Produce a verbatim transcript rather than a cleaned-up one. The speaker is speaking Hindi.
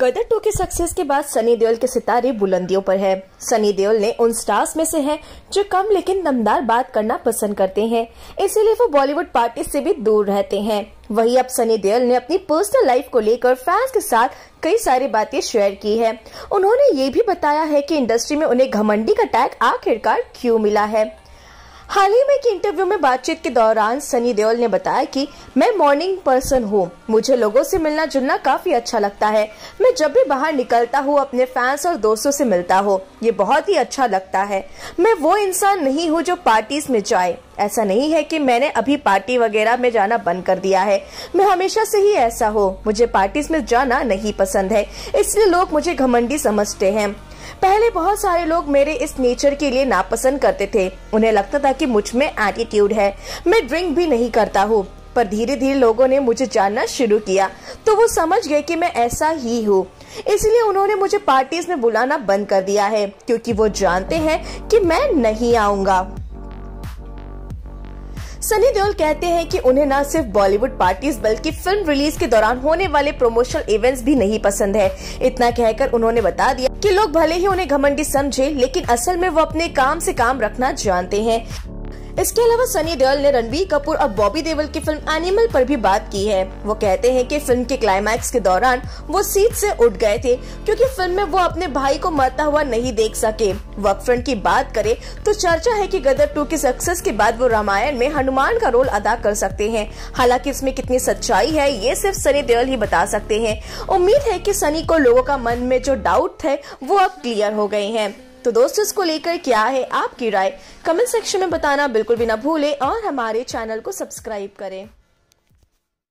गदर टू के सक्सेस के बाद सनी देओल के सितारे बुलंदियों पर है। सनी देओल ने उन स्टार्स में से हैं जो कम लेकिन दमदार बात करना पसंद करते हैं, इसीलिए वो बॉलीवुड पार्टी से भी दूर रहते हैं। वहीं अब सनी देओल ने अपनी पर्सनल लाइफ को लेकर फैंस के साथ कई सारी बातें शेयर की है। उन्होंने ये भी बताया है कि इंडस्ट्री में उन्हें घमंडी का टैग आखिरकार क्यों मिला है। हाल ही में एक इंटरव्यू में बातचीत के दौरान सनी देओल ने बताया कि मैं मॉर्निंग पर्सन हूँ, मुझे लोगों से मिलना जुलना काफी अच्छा लगता है। मैं जब भी बाहर निकलता हूँ अपने फैंस और दोस्तों से मिलता हूँ, ये बहुत ही अच्छा लगता है। मैं वो इंसान नहीं हूँ जो पार्टीज में जाए, ऐसा नहीं है कि मैंने अभी पार्टी वगैरह में जाना बंद कर दिया है। मैं हमेशा से ही ऐसा हूँ, मुझे पार्टीज में जाना नहीं पसंद है, इसलिए लोग मुझे घमंडी समझते हैं। पहले बहुत सारे लोग मेरे इस नेचर के लिए नापसंद करते थे, उन्हें लगता था कि मुझ में एटीट्यूड है। मैं ड्रिंक भी नहीं करता हूँ, पर धीरे धीरे लोगों ने मुझे जानना शुरू किया तो वो समझ गए कि मैं ऐसा ही हूँ, इसलिए उन्होंने मुझे पार्टीज में बुलाना बंद कर दिया है, क्योंकि वो जानते हैं कि मैं नहीं आऊंगा। सनी देओल कहते हैं कि उन्हें न सिर्फ बॉलीवुड पार्टीज बल्कि फिल्म रिलीज के दौरान होने वाले प्रमोशनल इवेंट्स भी नहीं पसंद है। इतना कहकर उन्होंने बता दिया कि लोग भले ही उन्हें घमंडी समझे, लेकिन असल में वो अपने काम से काम रखना जानते हैं। इसके अलावा सनी देओल ने रणबीर कपूर और बॉबी देओल की फिल्म एनिमल पर भी बात की है। वो कहते हैं कि फिल्म के क्लाइमैक्स के दौरान वो सीट से उठ गए थे, क्योंकि फिल्म में वो अपने भाई को मरता हुआ नहीं देख सके। वर्क फ्रंट की बात करें तो चर्चा है कि गदर टू की सक्सेस के बाद वो रामायण में हनुमान का रोल अदा कर सकते हैं। हालांकि इसमें कितनी सच्चाई है ये सिर्फ सनी देओल ही बता सकते हैं। उम्मीद है कि सनी को लोगों का मन में जो डाउट थे वो अब क्लियर हो गए हैं। तो दोस्तों, इसको लेकर क्या है आपकी राय, कमेंट सेक्शन में बताना बिल्कुल भी ना भूलें और हमारे चैनल को सब्सक्राइब करें।